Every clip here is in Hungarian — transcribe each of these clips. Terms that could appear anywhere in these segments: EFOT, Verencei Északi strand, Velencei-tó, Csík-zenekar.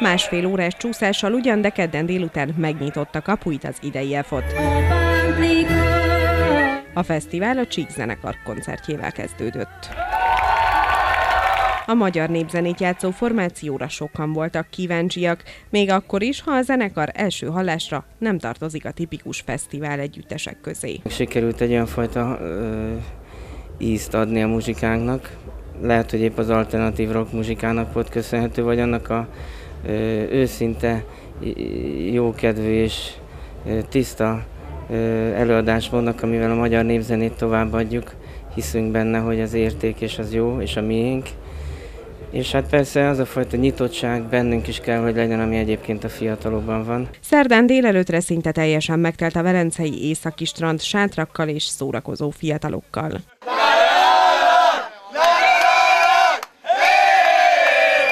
Másfél órás csúszással ugyan, de kedden délután megnyitotta kapuit az idei EFOT. A fesztivál a Csík-zenekar koncertjével kezdődött. A magyar népzenét játszó formációra sokan voltak kíváncsiak, még akkor is, ha a zenekar első hallásra nem tartozik a tipikus fesztivál együttesek közé. Sikerült egy olyan fajta ízt adni a muzsikánknak. Lehet, hogy épp az alternatív rock muzsikának volt köszönhető, vagy annak a őszinte, jókedvű és tiszta előadásmódnak, amivel a magyar népzenét továbbadjuk. Hiszünk benne, hogy az érték és az jó, és a miénk. És hát persze az a fajta nyitottság bennünk is kell, hogy legyen, ami egyébként a fiatalokban van. Szerdán délelőtre szinte teljesen megtelt a Verencei Északi strand sátrakkal és szórakozó fiatalokkal.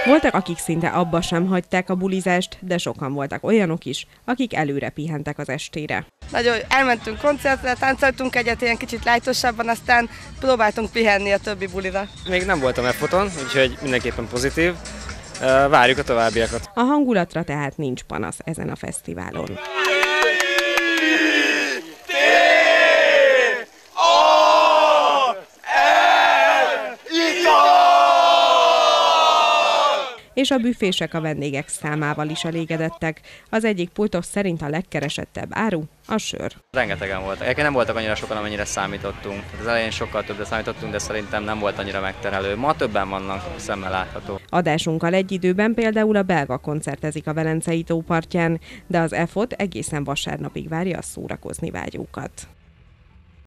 Voltak, akik szinte abba sem hagyták a bulizást, de sokan voltak olyanok is, akik előre pihentek az estére. Nagyon elmentünk koncertre, táncoltunk egyet, ilyen kicsit lájtosabban, aztán próbáltunk pihenni a többi bulira. Még nem voltam EFOT-on, úgyhogy mindenképpen pozitív. Várjuk a továbbiakat. A hangulatra tehát nincs panasz ezen a fesztiválon. És a büfések a vendégek számával is elégedettek. Az egyik pultos szerint a legkeresettebb áru a sör. Rengetegen voltak. Egyébként nem voltak annyira sokan, amennyire számítottunk. Az elején sokkal többre számítottunk, de szerintem nem volt annyira megterhelő. Ma többen vannak, szemmel látható. Adásunkkal egy időben például a belga koncertezik a Velencei-tó partján, de az EFOT egészen vasárnapig várja a szórakozni vágyókat.